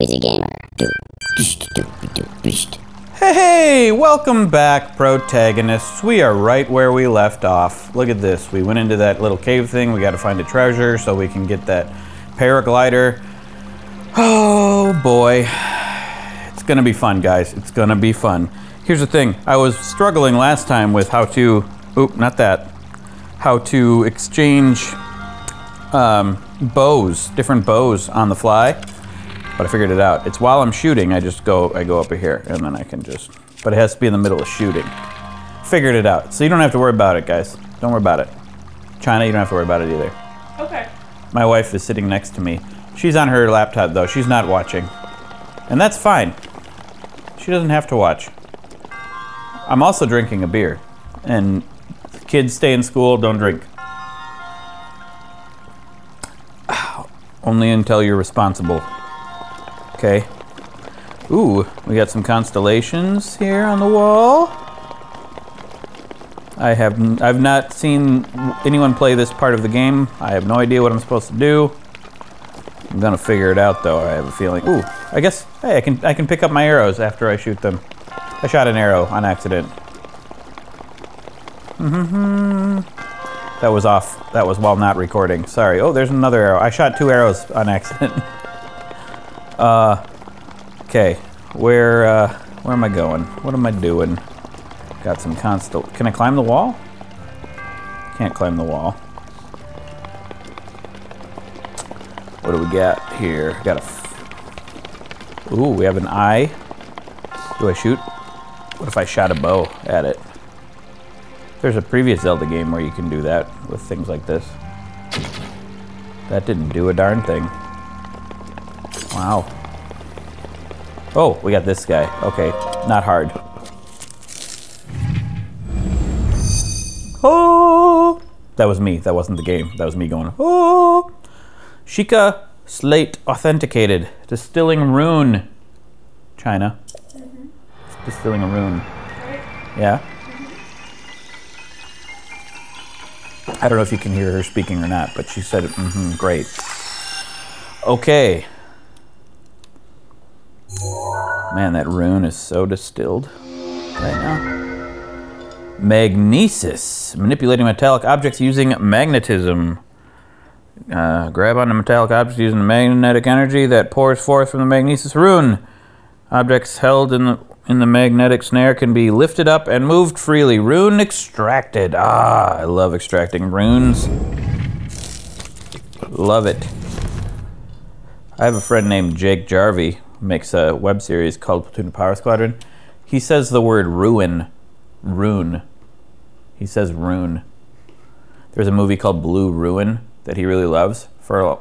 Wheezy Gamer. Hey, welcome back, protagonists. We are right where we left off. Look at this. We went into that little cave thing. We got to find a treasure so we can get that paraglider. Oh boy. It's gonna be fun, guys. It's gonna be fun. Here's the thing. I was struggling last time with how to, oop, not that. How to exchange bows, different bows on the fly. But I figured it out. It's while I'm shooting, I go up here and then I can just, but it has to be in the middle of shooting. Figured it out. So you don't have to worry about it, guys. Don't worry about it. China, you don't have to worry about it either. Okay. My wife is sitting next to me. She's on her laptop though. She's not watching. And that's fine. She doesn't have to watch. I'm also drinking a beer. And kids stay in school, don't drink. Only until you're responsible. Okay. Ooh, we got some constellations here on the wall. I've not seen anyone play this part of the game. I have no idea what I'm supposed to do. I'm gonna figure it out though, I have a feeling. Ooh, I guess, hey, I can pick up my arrows after I shoot them. I shot an arrow on accident. That was off, that was while not recording. Sorry, oh, there's another arrow. I shot two arrows on accident. Okay, where am I going? What am I doing? Got some constant. Can I climb the wall? Can't climb the wall. What do we got here? Got a, ooh, we have an eye. Do I shoot? What if I shot a bow at it? There's a previous Zelda game where you can do that with things like this. That didn't do a darn thing. Wow. Oh, we got this guy. Okay, not hard. Oh! That was me. That wasn't the game. That was me going, oh! Sheikah Slate authenticated. Distilling rune. China. Mm-hmm. Distilling a rune. Right. Yeah? Mm-hmm. I don't know if you can hear her speaking or not, but she said, mm-hmm, great. Okay. Man, that rune is so distilled right now. Magnesis, manipulating metallic objects using magnetism. Grab onto metallic objects using magnetic energy that pours forth from the magnesis rune. Objects held in the magnetic snare can be lifted up and moved freely. Rune extracted. Ah, I love extracting runes. Love it. I have a friend named Jake Jarvie. Makes a web series called Platoon Power Squadron. He says the word ruin, rune. He says rune. There's a movie called Blue Ruin that he really loves.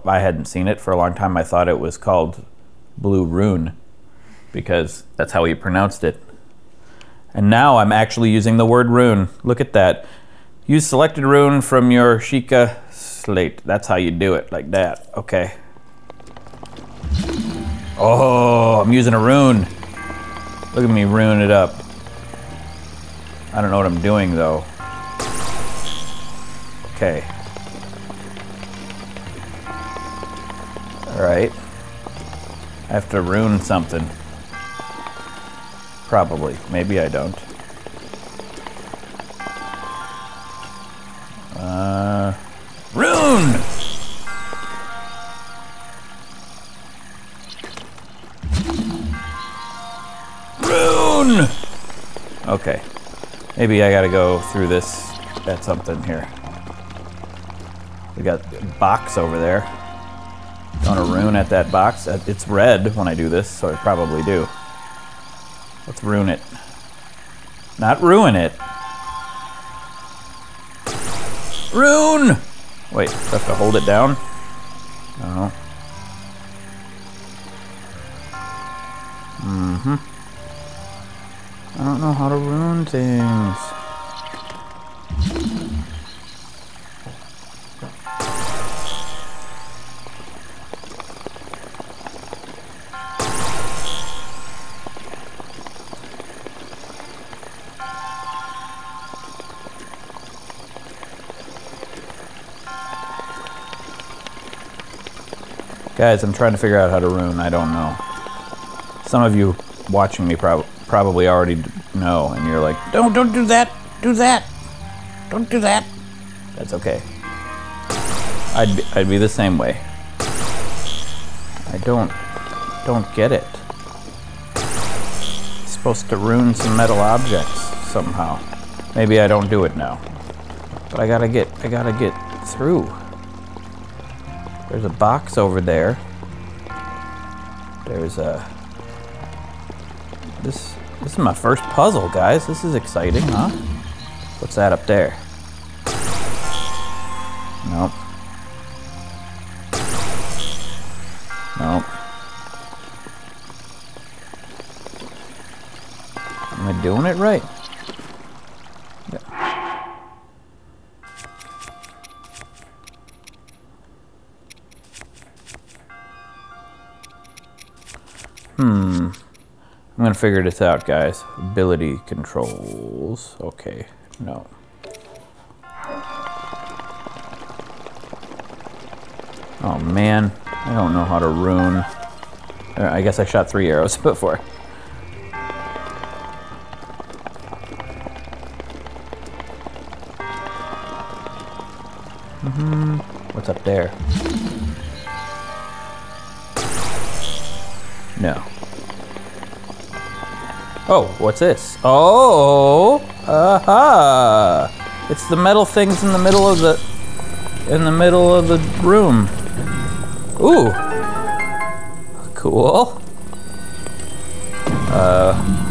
I hadn't seen it for a long time. I thought it was called Blue Ruin because that's how he pronounced it. And now I'm actually using the word rune. Look at that. Use selected rune from your Sheikah Slate. That's how you do it, like that. Okay. Oh, I'm using a rune. Look at me ruin it up. I don't know what I'm doing though. Okay. All right. I have to ruin something. Probably, maybe I don't. Rune! Okay, maybe I gotta go through this at something here. We got a box over there. Gonna rune at that box. It's red when I do this, so I probably do. Let's rune it. Not ruin it. Rune! Wait, do I have to hold it down? No. Mm-hmm. I don't know how to ruin things. Guys, I'm trying to figure out how to ruin. I don't know. Some of you watching me probably already know, and you're like, don't do that, do that, don't do that. That's okay. I'd be the same way. I don't get it. It's supposed to ruin some metal objects somehow. Maybe I don't do it now, but I gotta get through. There's a box over there. There's a. This is my first puzzle, guys. This is exciting, huh? What's that up there? Nope. Nope. Am I doing it right? Yeah. Hmm. I'm gonna figure this out, guys. Ability controls. Okay. No. Oh man, I don't know how to rune. I guess I shot 3 arrows before. Mm-hmm. What's up there? No. Oh, what's this? Oh, aha! It's the metal things in the middle of the room. Ooh, cool.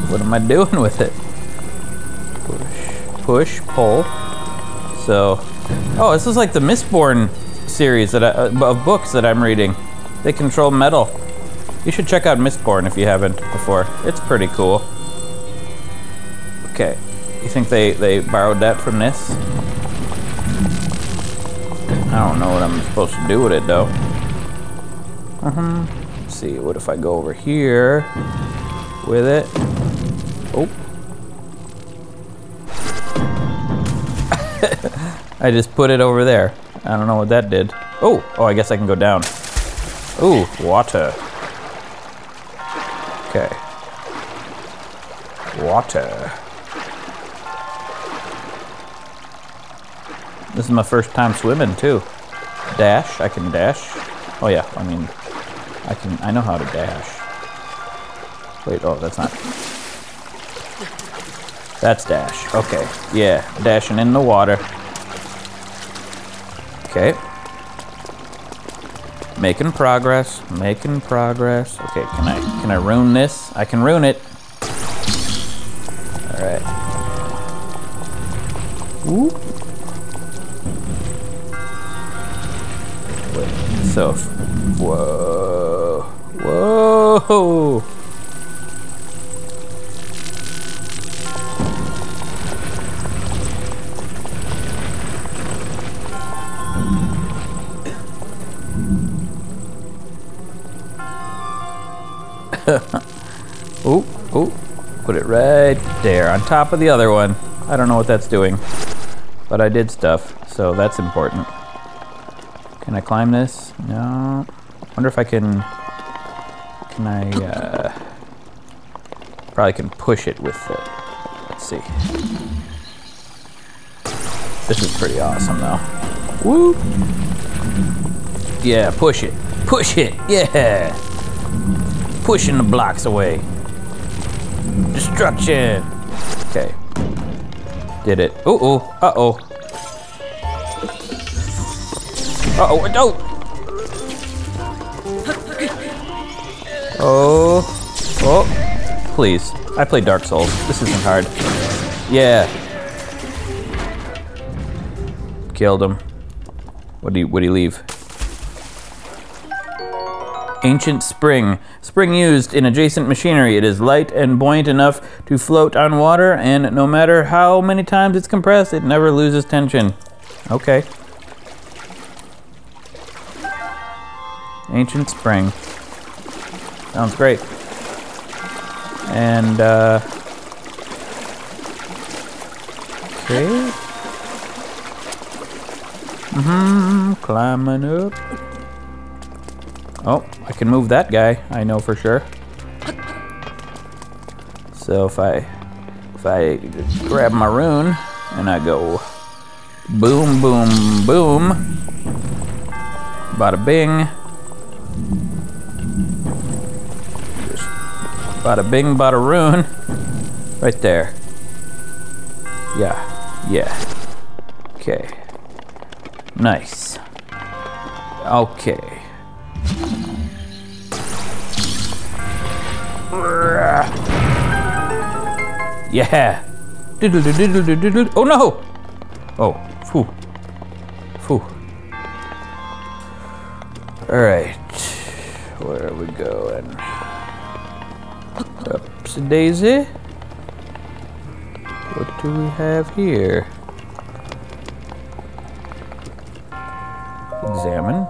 What am I doing with it? Push, pull. So, oh, this is like the Mistborn series that of books that I'm reading. They control metal. You should check out Mistborn if you haven't before. It's pretty cool. Okay, you think they borrowed that from this? I don't know what I'm supposed to do with it though. Let's see, what if I go over here with it? Oh. I just put it over there. I don't know what that did. Oh, I guess I can go down. Ooh, water. Okay. Water. This is my first time swimming too. Dash, I can dash. Oh yeah, I mean, I know how to dash. Wait, oh, that's not. That's dash, okay. Yeah, dashing in the water. Okay. Making progress, making progress. Okay, can I ruin this? I can ruin it. All right. Ooh. So, whoa, whoa. Oh, put it right there on top of the other one. I don't know what that's doing, but I did stuff, so that's important. Can I climb this? No. Wonder if I can. Can I? Probably can push it with it. Let's see. This is pretty awesome, though. Woo! Yeah, push it. Push it. Yeah. Pushing the blocks away. Destruction. Okay. Did it. Uh oh. Uh oh. Uh-oh, no! Oh, oh, please. I play Dark Souls, this isn't hard. Yeah. Killed him. What'd he leave? Ancient spring. Spring used in adjacent machinery. It is light and buoyant enough to float on water, and no matter how many times it's compressed, it never loses tension. Okay. Ancient spring. Sounds great. And, okay. Mm-hmm, climbing up. Oh, I can move that guy, I know for sure. So if I grab my rune and I go boom, boom, boom, bada bing, just bada bing, bada rune, right there. Yeah, yeah. Okay. Nice. Okay. Yeah. Oh no! Oh, phew. Phew. Alright. Where are we going? Upsy daisy. What do we have here? Examine.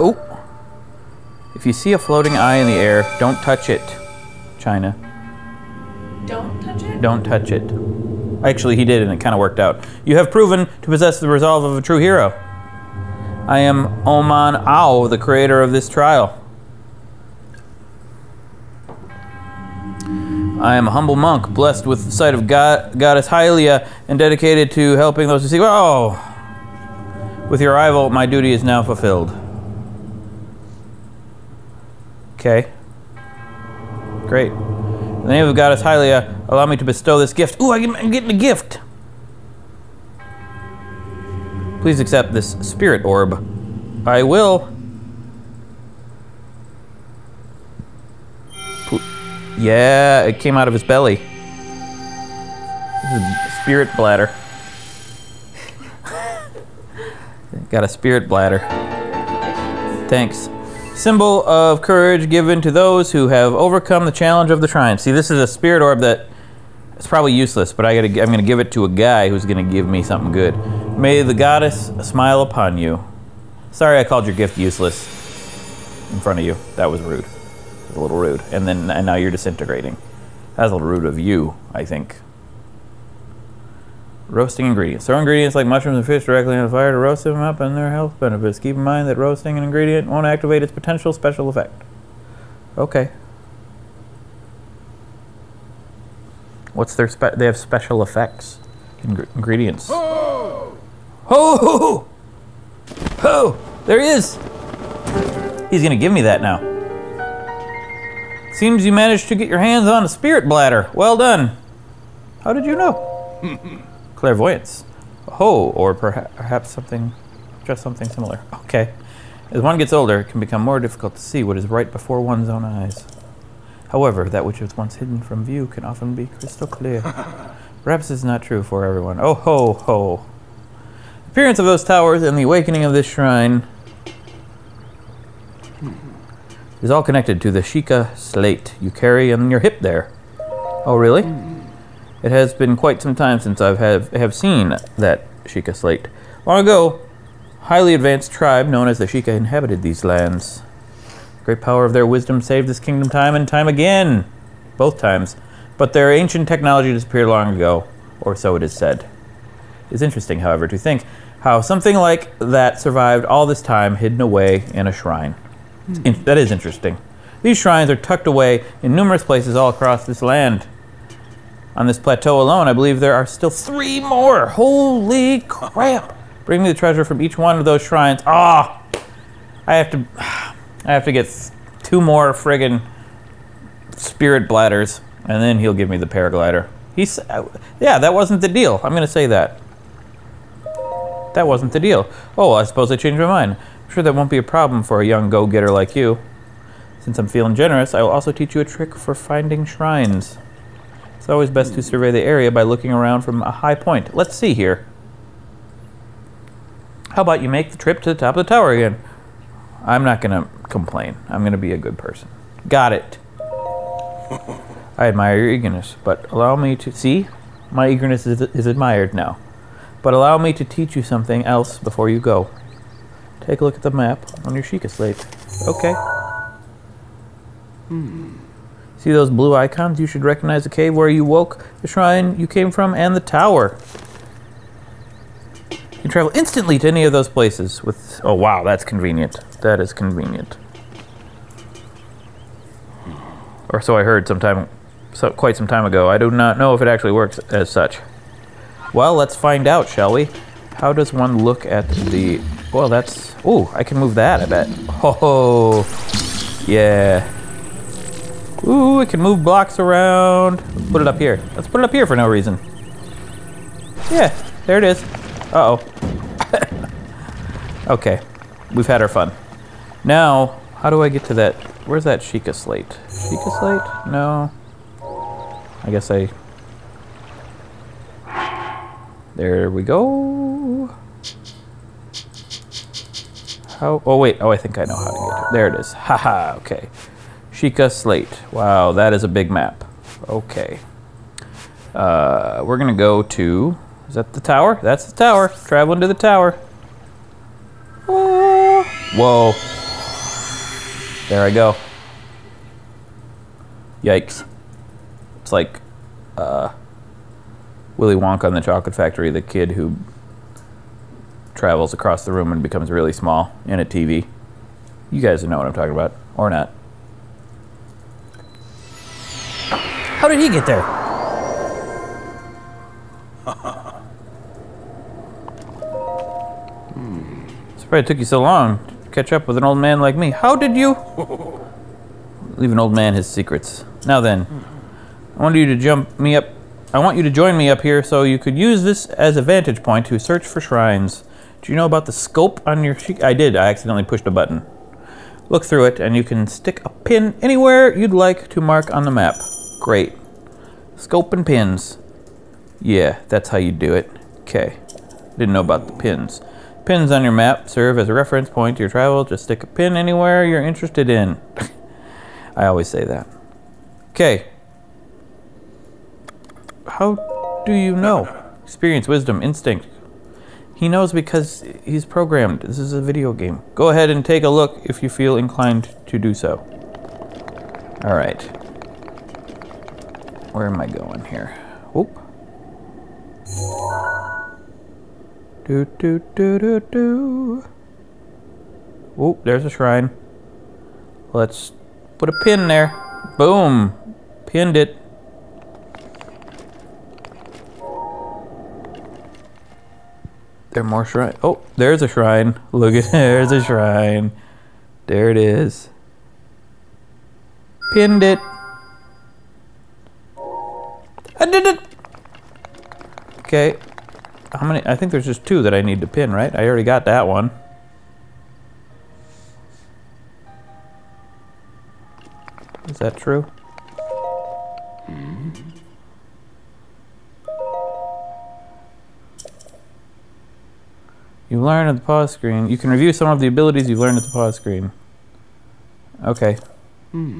Oh! If you see a floating eye in the air, don't touch it, China. Don't touch it? Don't touch it. Actually, he did, and it kind of worked out. You have proven to possess the resolve of a true hero. I am Oman Ao, the creator of this trial. I am a humble monk, blessed with the sight of Goddess Hylia, and dedicated to helping those who seek. Oh! With your arrival, my duty is now fulfilled. Okay. Great. In the name of Goddess Hylia, allow me to bestow this gift. Ooh, I'm getting a gift! Please accept this spirit orb. I will. Yeah, it came out of his belly. This is a spirit bladder. Got a spirit bladder. Thanks. Symbol of courage given to those who have overcome the challenge of the shrine. See, this is a spirit orb that it's probably useless, but I'm gonna give it to a guy who's gonna give me something good. May the goddess smile upon you. Sorry, I called your gift useless in front of you. That was rude. A little rude, and now you're disintegrating. That's a little rude of you, I think. Roasting ingredients. Throw ingredients like mushrooms and fish directly in the fire to roast them up and their health benefits. Keep in mind that roasting an ingredient won't activate its potential special effect. Okay. What's their they have special effects? Ingredients. Ho! Ho! Ho! There he is! He's gonna give me that now. Seems you managed to get your hands on a spirit bladder. Well done. How did you know? Clairvoyance. Oh, or perhaps something similar. Okay. As one gets older, it can become more difficult to see what is right before one's own eyes. However, that which was once hidden from view can often be crystal clear. Perhaps it's not true for everyone. Oh, ho, ho. The appearance of those towers and the awakening of this shrine is all connected to the Sheikah Slate you carry on your hip there. Oh, really? It has been quite some time since I have seen that Sheikah Slate. Long ago, a highly advanced tribe known as the Sheikah inhabited these lands. The great power of their wisdom saved this kingdom time and time again. Both times. But their ancient technology disappeared long ago, or so it is said. It's interesting, however, to think how something like that survived all this time hidden away in a shrine. That is interesting. These shrines are tucked away in numerous places all across this land. On this plateau alone, I believe there are still 3 more. Holy crap! Bring me the treasure from each one of those shrines. Ah! Oh, I have to get 2 more friggin' spirit bladders, and then he'll give me the paraglider. He's, yeah, that wasn't the deal. I'm gonna say that. That wasn't the deal. Oh, well, I suppose I changed my mind. I'm sure that won't be a problem for a young go-getter like you. Since I'm feeling generous, I will also teach you a trick for finding shrines. It's always best to survey the area by looking around from a high point. Let's see here. How about you make the trip to the top of the tower again? I'm not gonna complain. I'm gonna be a good person. Got it. I admire your eagerness, but allow me to... See? My eagerness is admired now. But allow me to teach you something else before you go. Take a look at the map on your Sheikah Slate. Okay. See those blue icons? You should recognize the cave where you woke, the shrine you came from, and the tower. You can travel instantly to any of those places with... Oh, wow, that's convenient. That is convenient. Or so I heard quite some time ago. I do not know if it actually works as such. Well, let's find out, shall we? How does one look at the... Well, that's... Ooh, I can move that, I bet. Oh, yeah. Ooh, I can move blocks around. Let's put it up here. Let's put it up here for no reason. Yeah, there it is. Uh-oh. Okay, we've had our fun. Now, how do I get to that? Where's that Sheikah Slate? Sheikah Slate? No. I guess I... There we go. How? Oh, wait. Oh, I think I know how to get to it. There it is. Haha, okay. Sheikah Slate. Wow, that is a big map. Okay. We're going to go to... Is that the tower? That's the tower. Traveling to the tower. Oh. Whoa. There I go. Yikes. It's like Willy Wonka and the Chocolate Factory, the kid who travels across the room and becomes really small in a TV. You guys know what I'm talking about, or not. How did he get there? Surprised it took you so long to catch up with an old man like me. How did you? Leave an old man his secrets. Now then, I want you to join me up here so you could use this as a vantage point to search for shrines. Do you know about the scope on your sheet? I did. I accidentally pushed a button. Look through it, and you can stick a pin anywhere you'd like to mark on the map. Great. Scope and pins. Yeah, that's how you do it. Okay. Didn't know about the pins. Pins on your map serve as a reference point to your travel. Just stick a pin anywhere you're interested in. I always say that. Okay. How do you know? Experience, wisdom, instinct. He knows because he's programmed. This is a video game. Go ahead and take a look if you feel inclined to do so. All right. Where am I going here? Whoop. Do, do, do, do, do. Whoop, there's a shrine. Let's put a pin there. Boom. Pinned it. There are more shrines. Oh, there's a shrine. Look at there's a shrine. There it is. Pinned it. I did it. Okay. How many? I think there's just two that I need to pin, right? I already got that one. Is that true? You learn at the pause screen. You can review some of the abilities you've learned at the pause screen. Okay. For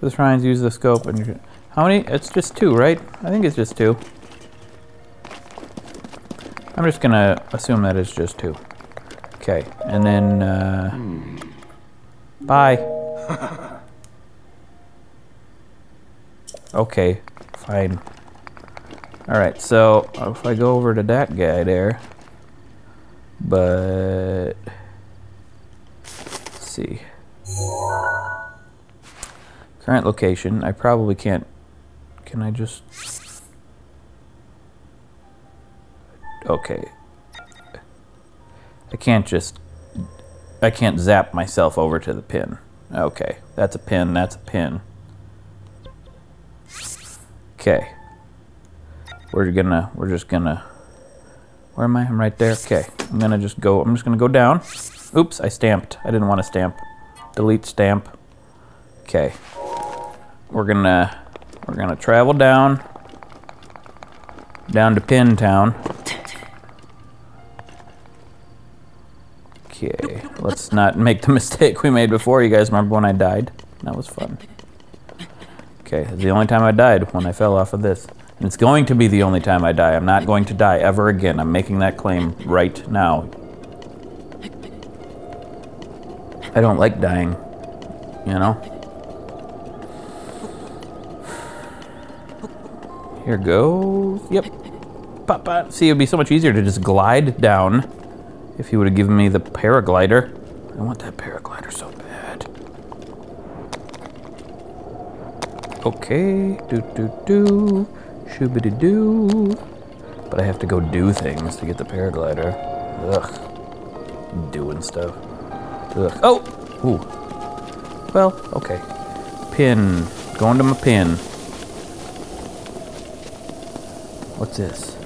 the shrines, use the scope. And your, how many? It's just two, right? I think it's just two. I'm just gonna assume that it's just two. Okay, and then bye. Okay, fine. All right, so if I go over to that guy there. But let's see. Current location. I probably can't. Can I just? Okay. I can't just. I can't zap myself over to the pin. Okay, that's a pin. That's a pin. Okay. We're just gonna. Where am I? I'm right there. Okay. I'm just gonna go down. Oops, I stamped. I didn't want to stamp. Delete stamp. Okay. We're gonna travel down to Pin Town. Okay. Let's not make the mistake we made before. You guys remember when I died? That was fun. Okay, it's the only time I died, when I fell off of this. And it's going to be the only time I die. I'm not going to die ever again. I'm making that claim right now. I don't like dying, you know? Here goes. Yep. pop, pop. See, it would be so much easier to just glide down if you would have given me the paraglider. I want that paraglider so bad. Okay, do-do-do, shoo-ba-doo-doo. But I have to go do things to get the paraglider. Ugh, doing stuff. Ugh. Oh! Ooh. Well, okay. Pin. Going to my pin. What's this?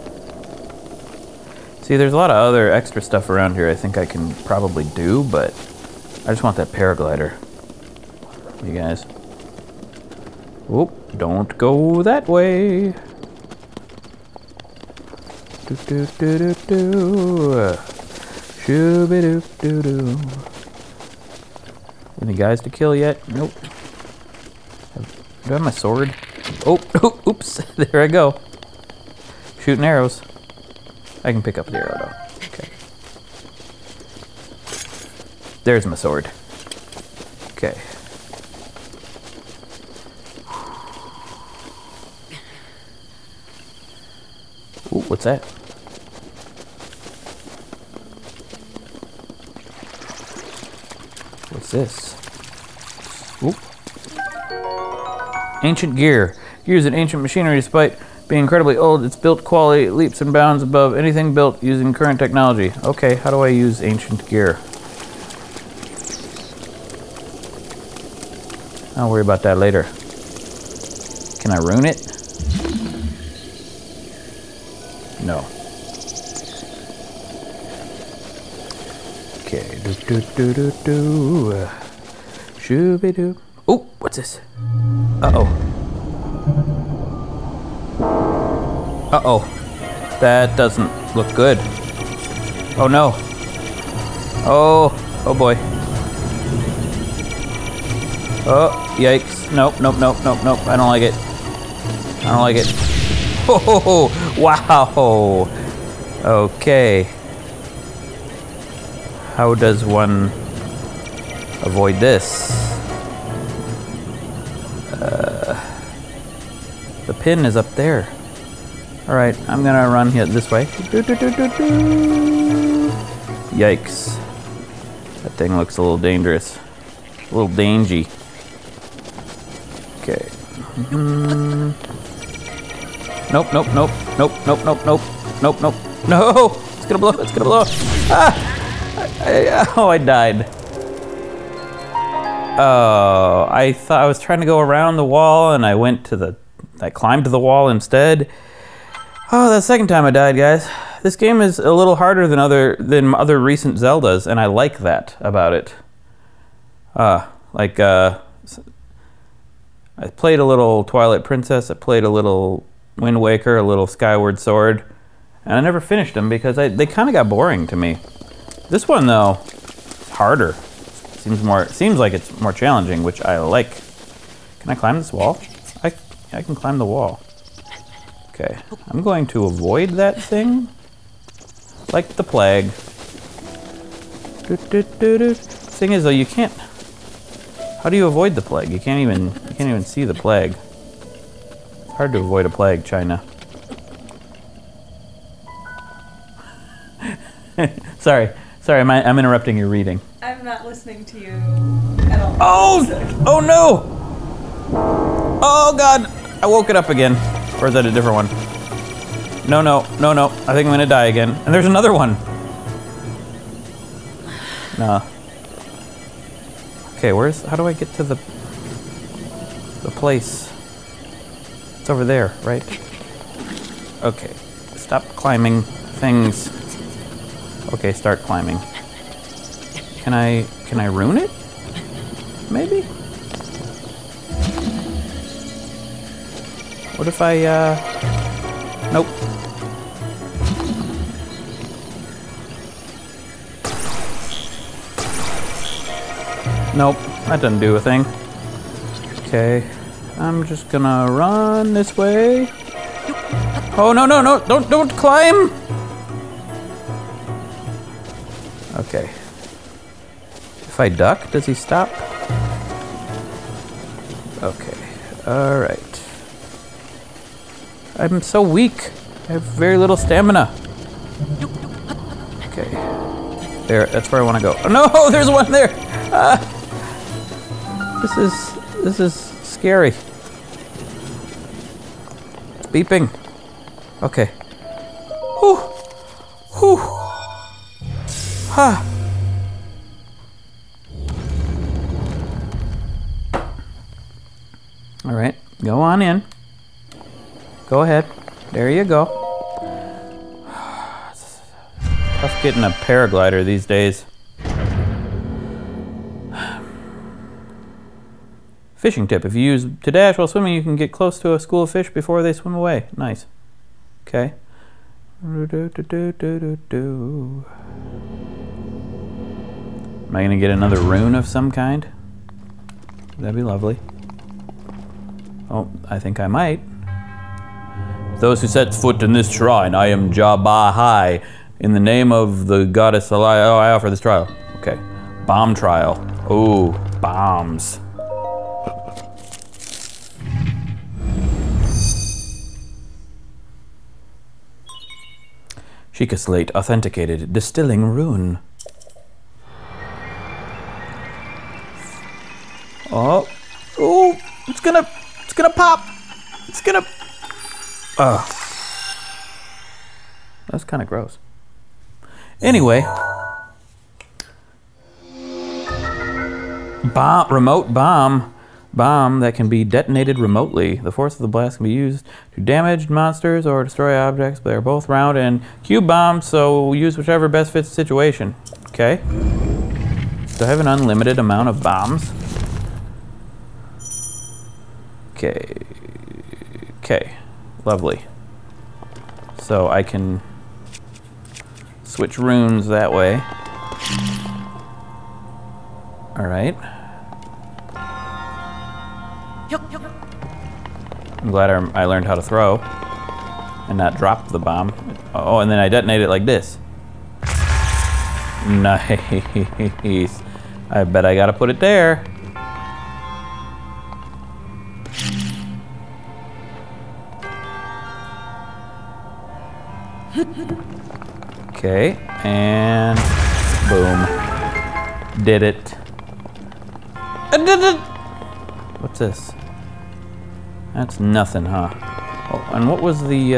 See, there's a lot of other extra stuff around here I think I can probably do, but I just want that paraglider. You guys. Oop, don't go that way. Do do do do do. Shooby doo doo doo. Any guys to kill yet? Nope. Do I have my sword? Oh, oh, oops, there I go. Shooting arrows. I can pick up the arrow though. Okay. There's my sword. Okay. Ooh, what's that? What's this? Ooh. Ancient gear. Gear is an ancient machinery despite being incredibly old. Its built quality leaps and bounds above anything built using current technology. Okay, how do I use ancient gear? I'll worry about that later. Can I ruin it? No. Okay, do do do do. Shooby doo. Oh, what's this? Uh-oh. Uh-oh. That doesn't look good. Oh, no. Oh. Oh, boy. Oh, yikes. Nope, nope, nope, nope, nope. I don't like it. I don't like it. Oh, wow. Okay. How does one avoid this? The pin is up there. All right, I'm gonna run here this way. Do, do, do, do, do. Yikes. That thing looks a little dangerous. A little dangy. Okay. Nope, nope, nope, nope, nope, nope, nope, nope, nope. No! It's gonna blow, it's gonna blow. Ah! Oh, I died. Oh, I thought I was trying to go around the wall and I went to the, I climbed to the wall instead. Oh, that's the second time I died, guys. This game is a little harder than other recent Zeldas, and I like that about it. I played a little Twilight Princess, I played a little Wind Waker, a little Skyward Sword, and I never finished them because they kind of got boring to me. This one though, harder. Seems like it's more challenging, which I like. Can I climb this wall? I can climb the wall. Okay, I'm going to avoid that thing like the plague. Thing is though, you can't, how do you avoid the plague? You can't even see the plague. It's hard to avoid a plague, China. sorry, I'm interrupting your reading. I'm not listening to you at all. Oh, oh no! Oh God, I woke it up again. Or is that a different one? No, no, no, no. I think I'm gonna die again. And there's another one. Nah. Okay, how do I get to the place? It's over there, right? Okay. Stop climbing things. Okay, start climbing. Can I ruin it? Maybe? What if I, nope. Nope, that doesn't do a thing. Okay, I'm just gonna run this way. Oh, no, no, no, don't climb! Okay. If I duck, does he stop? Okay, all right. I'm so weak. I have very little stamina. Okay. There, that's where I want to go. Oh, no, there's one there! This is scary. It's beeping. Okay. Whew. Whew. Ha. All right, go on in. Go ahead. There you go. It's tough getting a paraglider these days. Fishing tip: if you use to dash while swimming, you can get close to a school of fish before they swim away. Nice. Okay. Am I gonna get another rune of some kind? That'd be lovely. Oh, I think I might. Those who set foot in this shrine, I am Jabahai. In the name of the goddess Alaya, I offer this trial. Okay. Bomb trial. Ooh, bombs. Sheikah Slate authenticated. Distilling rune. Oh. Ooh, it's gonna pop. It's gonna... Ugh. That's kind of gross. Anyway. Remote bomb. Bomb that can be detonated remotely. The force of the blast can be used to damage monsters or destroy objects. They are both round and cube bombs, so use whichever best fits the situation. Okay. Do I have an unlimited amount of bombs? Okay. Okay. Lovely. So I can switch runes that way. All right. I'm glad I learned how to throw and not drop the bomb. Oh, and then I detonate it like this. Nice. I bet I gotta put it there. Okay, and boom. Did it. I did it! What's this? That's nothing, huh? Oh, and what was the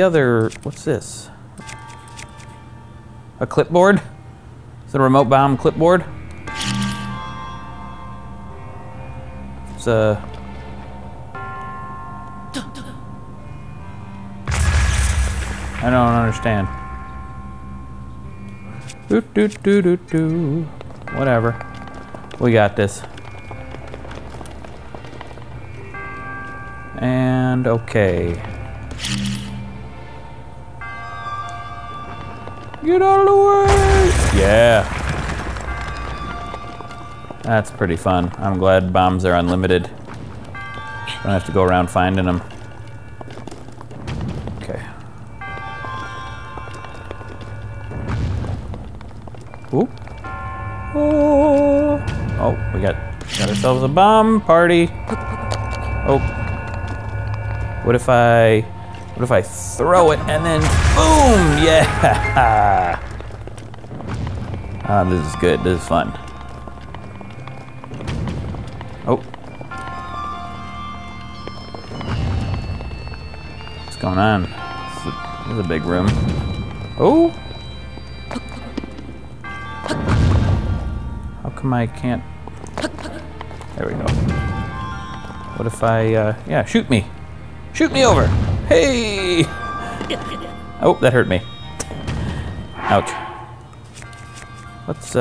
other, what's this? A clipboard? Is it a remote bomb clipboard? It's a... I don't understand. Do do do do do. Whatever. We got this. And okay. Get out of the way! Yeah. That's pretty fun. I'm glad bombs are unlimited. Don't have to go around finding them. Ooh. Oh. Oh, we got ourselves a bomb party. Oh. What if I throw it and then boom? Yeah. Ah, oh, this is good. This is fun. Oh. What's going on? This is a big room. Oh. I can't. There we go. What if I, yeah, shoot me. Shoot me over. Hey! Oh, that hurt me. Ouch. Let's,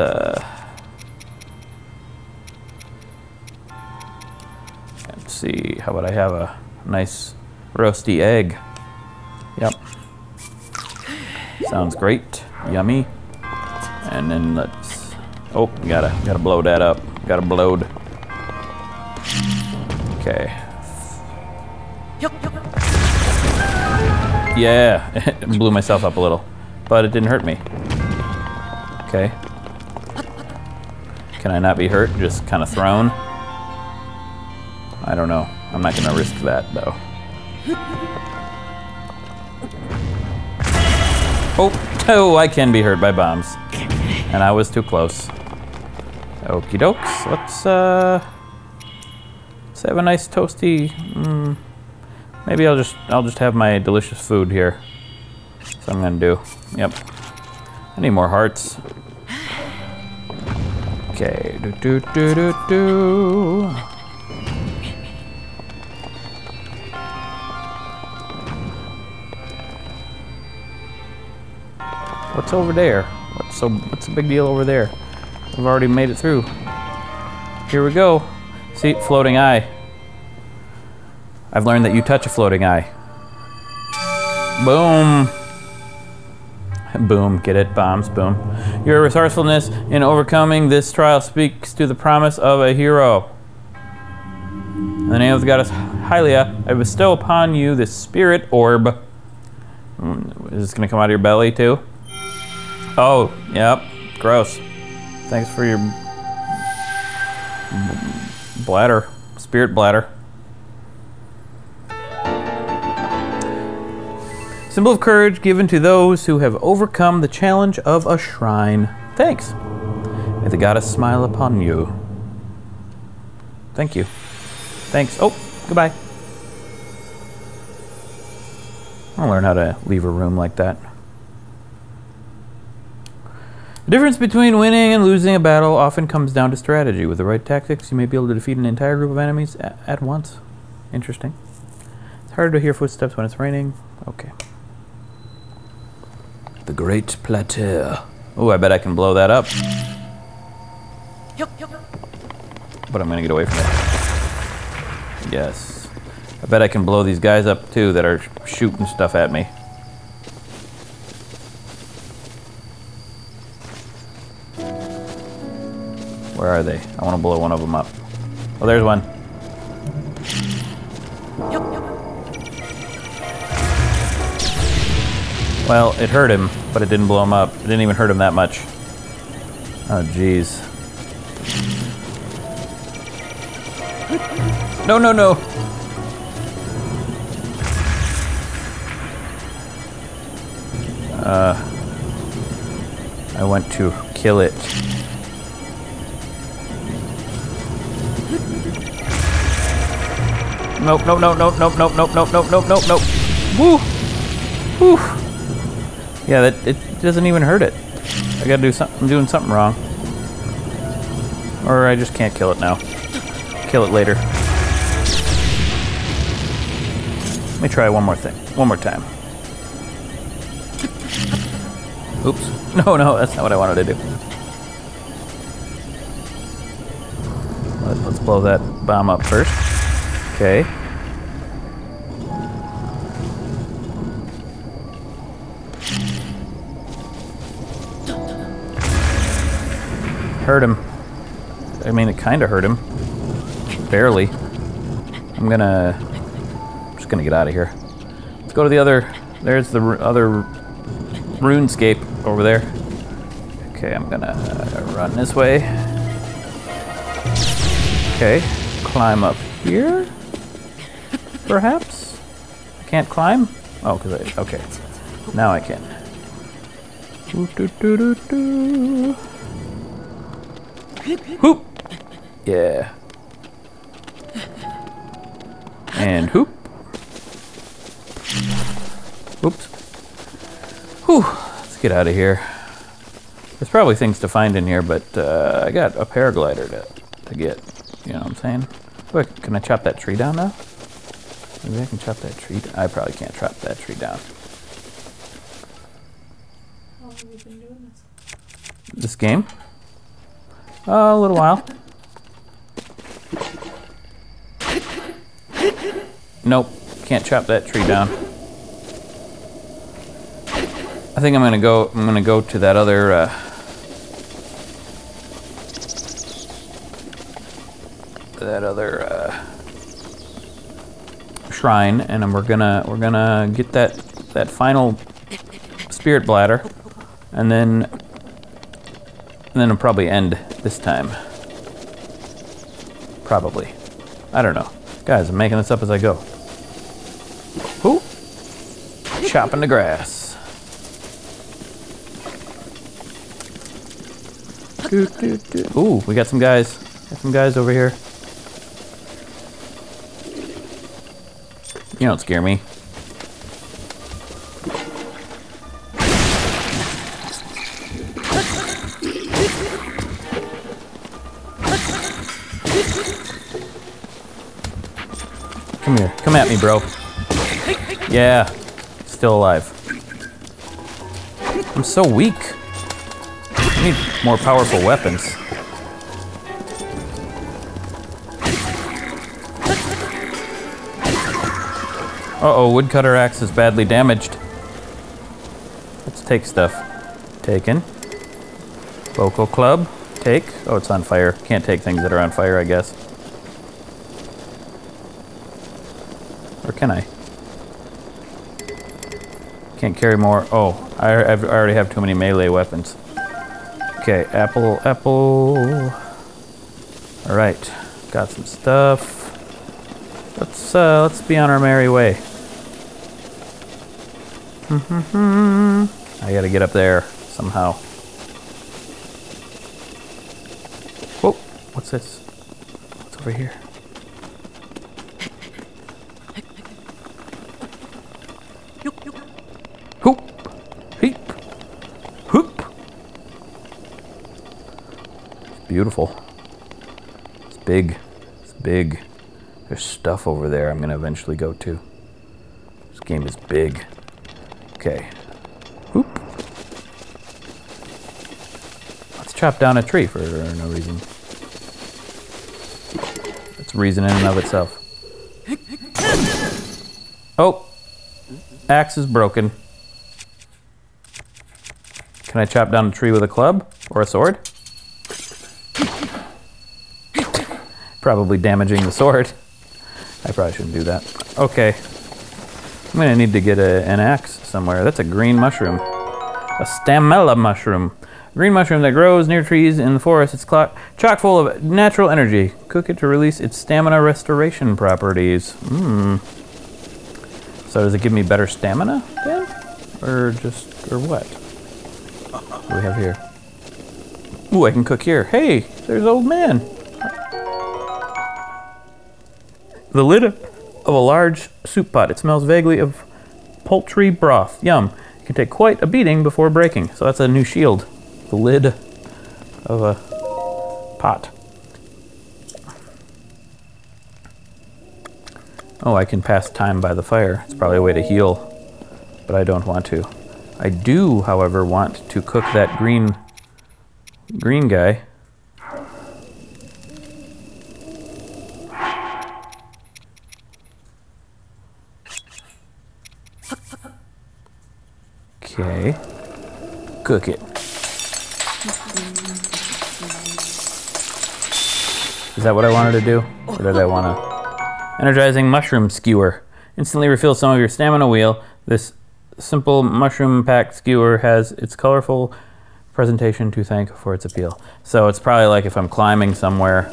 let's see. How about I have a nice roasty egg? Yep. Sounds great. Yummy. And then let's... Oh, gotta blow that up. Gotta blowed. Okay. Yeah, blew myself up a little, but it didn't hurt me. Okay. Can I not be hurt? Just kind of thrown? I don't know. I'm not gonna risk that though. Oh, I can be hurt by bombs. And I was too close. Okie dokes, let's have a nice toasty, maybe I'll just have my delicious food here. That's what I'm gonna do, yep. I need more hearts. Okay, do. What's over there? What's the big deal over there? I've already made it through. Here we go. See, floating eye. I've learned that you touch a floating eye. Boom. Boom, get it, bombs, boom. Your resourcefulness in overcoming this trial speaks to the promise of a hero. In the name of the goddess Hylia, I bestow upon you this spirit orb. Is this gonna come out of your belly too? Oh, yep, gross. Thanks for your bladder, spirit bladder. Symbol of courage given to those who have overcome the challenge of a shrine. Thanks. May the goddess smile upon you. Thank you. Thanks. Oh, goodbye. I'll learn how to leave a room like that. The difference between winning and losing a battle often comes down to strategy. With the right tactics, you may be able to defeat an entire group of enemies at once. Interesting. It's hard to hear footsteps when it's raining. Okay. The Great Plateau. Oh, I bet I can blow that up. But I'm gonna get away from it. Yes. I bet I can blow these guys up too that are shooting stuff at me. Where are they? I want to blow one of them up. Oh, there's one. Well, it hurt him, but it didn't blow him up. It didn't even hurt him that much. Oh, jeez. No, no, no. I want to kill it. Nope, nope, nope, nope, nope, nope, nope, nope, nope, nope, nope, nope. Woo! Woo! Yeah, that it doesn't even hurt it. I gotta do something. I'm doing something wrong. Or I just can't kill it now. Kill it later. Let me try one more thing. One more time. Oops. No, no, that's not what I wanted to do. Let's blow that bomb up first. Okay. Hurt him. I mean, it kind of hurt him. Barely. I'm just gonna get out of here. Let's go to the other. There's the other RuneScape over there. Okay, I'm gonna run this way. Okay, climb up here. Perhaps? I can't climb? Oh, because I, okay. Now I can. Doo-doo-doo-doo-doo. Hoop! Yeah. And hoop. Oops. Whew. Let's get out of here. There's probably things to find in here, but I got a paraglider to get. You know what I'm saying? Quick, can I chop that tree down now? Maybe I can chop that tree down. I probably can't chop that tree down. How long have you been doing this? This game? A little while. Nope, can't chop that tree down. I think I'm gonna go to that other, shrine, and we're gonna get that final spirit bladder, and then it'll probably end this time. Probably. I don't know. Guys, I'm making this up as I go. Whoo! Chopping the grass. Ooh, we got some guys. Got some guys over here. You don't scare me. Come here. Come at me, bro. Yeah. Still alive. I'm so weak. I need more powerful weapons. Uh-oh, woodcutter axe is badly damaged. Let's take stuff. Taken. Local club. Take. Oh, it's on fire. Can't take things that are on fire, I guess. Or can I? Can't carry more. Oh, I already have too many melee weapons. Okay, apple, apple. All right, got some stuff. Let's be on our merry way. I gotta get up there somehow. Whoa, what's this? What's over here? Beautiful. It's big. It's big. There's stuff over there I'm gonna eventually go to. This game is big. Okay. Whoop. Let's chop down a tree for no reason. It's reason in and of itself. Oh! Axe is broken. Can I chop down a tree with a club? Or a sword? Probably damaging the sword. I probably shouldn't do that. Okay. I'm gonna need to get an axe somewhere. That's a green mushroom. A stamella mushroom. A green mushroom that grows near trees in the forest. It's chock full of natural energy. Cook it to release its stamina restoration properties. Mmm. So does it give me better stamina then? Or what? What do we have here? Ooh, I can cook here. Hey, there's old man. The lid of a large soup pot. It smells vaguely of poultry broth. Yum. It can take quite a beating before breaking. So that's a new shield. The lid of a pot. Oh, I can pass time by the fire. It's probably a way to heal, but I don't want to. I do, however, want to cook that green guy. Okay, cook it. Is that what I wanted to do? Or did I want to? Energizing mushroom skewer. Instantly refill some of your stamina wheel. This simple mushroom-packed skewer has its colorful presentation to thank for its appeal. So it's probably like if I'm climbing somewhere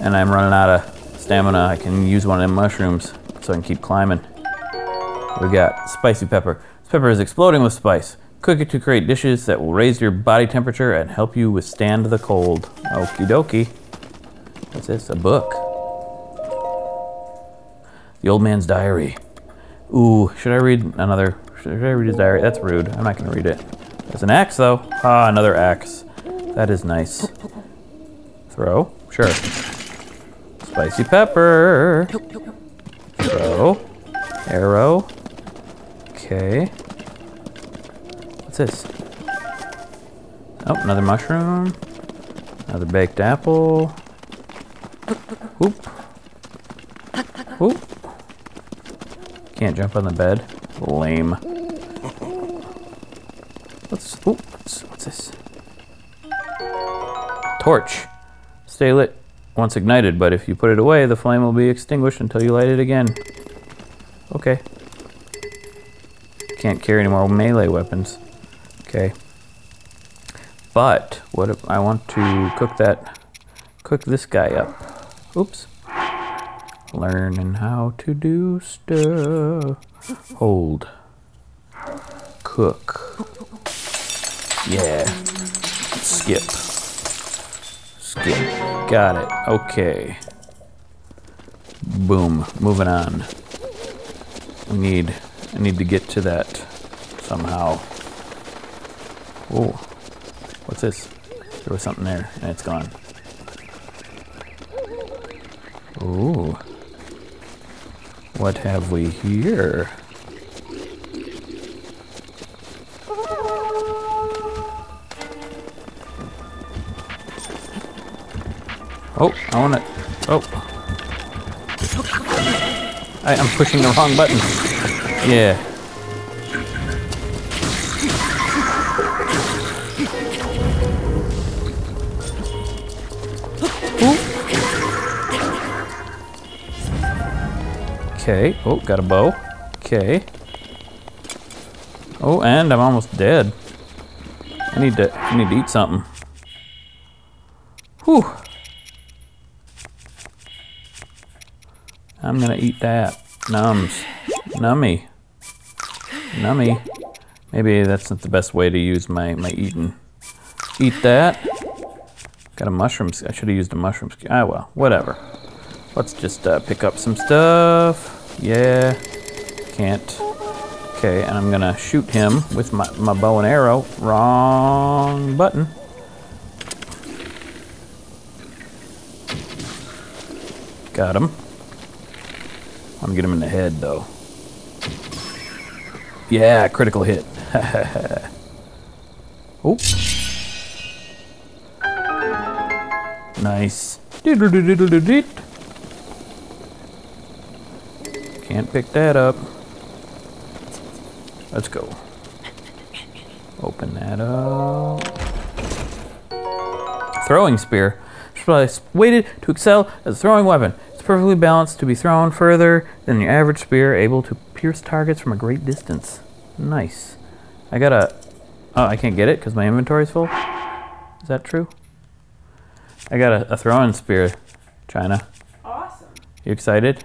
and I'm running out of stamina, I can use one of them mushrooms so I can keep climbing. We got spicy pepper. This pepper is exploding with spice. Cook it to create dishes that will raise your body temperature and help you withstand the cold. Okie dokie. What's this? A book. The old man's diary. Ooh, should I read another? Should I read his diary? That's rude. I'm not gonna read it. There's an axe though. Ah, another axe. That is nice. Throw? Sure. Spicy pepper. Throw. Arrow. Okay. What's this? Oh, another mushroom. Another baked apple. Whoop. Whoop. Can't jump on the bed. Lame. What's this? Torch. Stay lit once ignited, but if you put it away, the flame will be extinguished until you light it again. Okay. Can't carry any more melee weapons. Okay. But what if I want to cook this guy up. Oops. Learning how to do stuff. Hold. Cook. Yeah. Skip. skip. Got it. Okay. Boom. Moving on. We need... I need to get to that somehow. Whoa. What's this? There was something there, and it's gone. Ooh. What have we here? Oh, I want to... Oh. I'm pushing the wrong button. Yeah. Okay. Oh, got a bow. Okay. Oh, and I'm almost dead. I need to eat something. Whew. I'm gonna eat that. Nums. Nummy. Nummy. Maybe that's not the best way to use my eating. Eat that. Got a mushroom. I should have used a mushroom. Ah, well, whatever. Let's just pick up some stuff. Yeah. Can't. Okay, and I'm gonna shoot him with my bow and arrow. Wrong button. Got him. I'm gonna get him in the head, though. Yeah, critical hit. Oh. Nice. Can't pick that up. Let's go. Open that up. Throwing spear. It's weighted to excel as a throwing weapon. It's perfectly balanced to be thrown further than your average spear, able to pierce targets from a great distance. Nice. I gotta... Oh, I can't get it because my inventory's full? Is that true? I got a throwing spear, China. Awesome. You excited?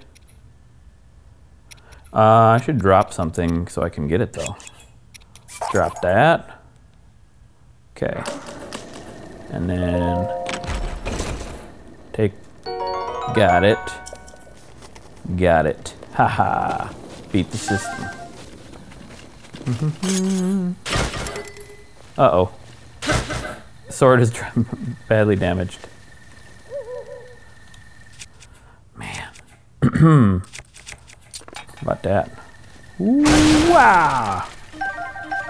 I should drop something so I can get it, though. Drop that. Okay. And then... Take... Got it. Got it. Haha. Beat the system. Uh-oh. Sword is badly damaged. Man. About that. Ooh, wow.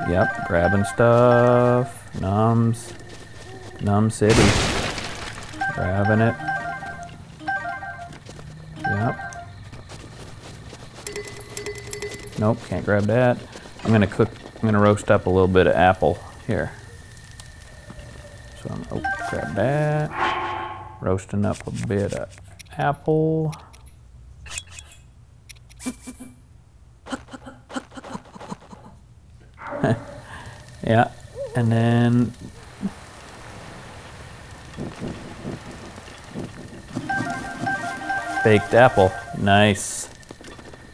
Yep, grabbing stuff. Nums. Numb city. Grabbing it. Yep. Nope, can't grab that. I'm gonna roast up a little bit of apple here. So oh, grab that. Roasting up a bit of apple. Yeah, and then baked apple. Nice,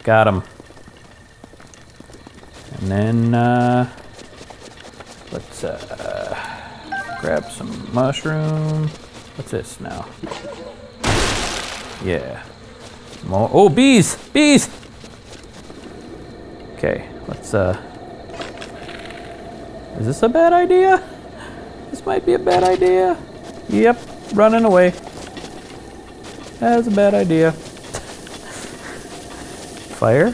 got him. And then let's grab some mushroom. What's this now? Yeah, more. Oh, bees, bees. Okay, let's is this a bad idea? This might be a bad idea. Yep, running away. That's a bad idea. Fire?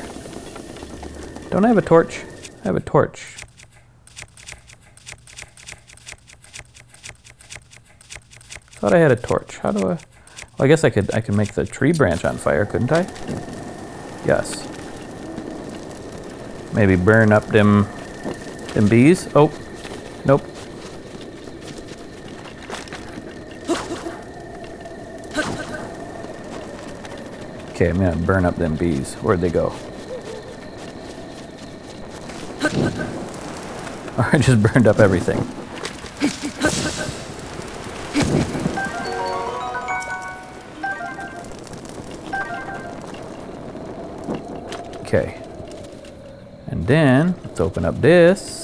Don't I have a torch? I have a torch. Thought I had a torch. How do I? Well, I guess I could make the tree branch on fire, couldn't I? Yes. Maybe burn up them bees. Oh, nope. Okay, I'm gonna burn up them bees. Where'd they go? Or I just burned up everything. Okay. And then, let's open up this.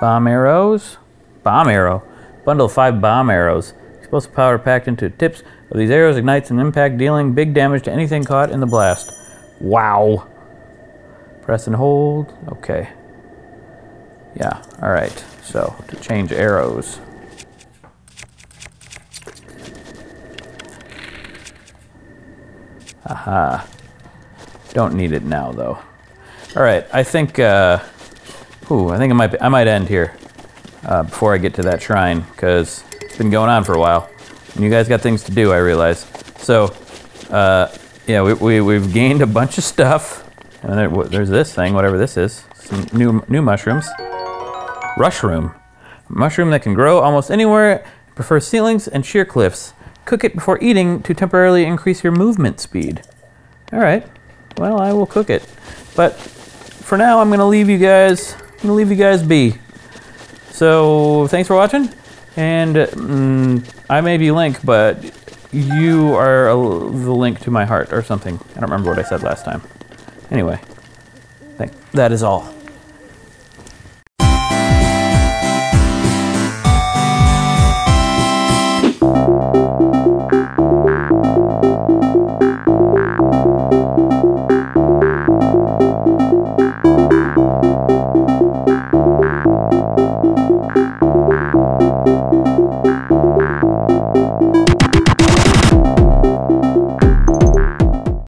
Bomb arrows. Bomb arrow. Bundle 5 bomb arrows. Explosive powder packed into tips of these arrows ignites an impact, dealing big damage to anything caught in the blast. Wow. Press and hold. Okay. Yeah. All right. So to change arrows. Aha. Don't need it now though. All right. I think. Ooh. I think I might end here before I get to that shrine, because it's been going on for a while, and you guys got things to do, I realize. So, yeah, we've gained a bunch of stuff, and there's this thing, whatever this is, some new mushrooms. Rushroom, a mushroom that can grow almost anywhere, prefers ceilings and sheer cliffs. Cook it before eating to temporarily increase your movement speed. All right, well, I will cook it, but for now, I'm gonna leave you guys be. So thanks for watching. And I may be Link, but you are the link to my heart or something. I don't remember what I said last time. Anyway, I think that is all.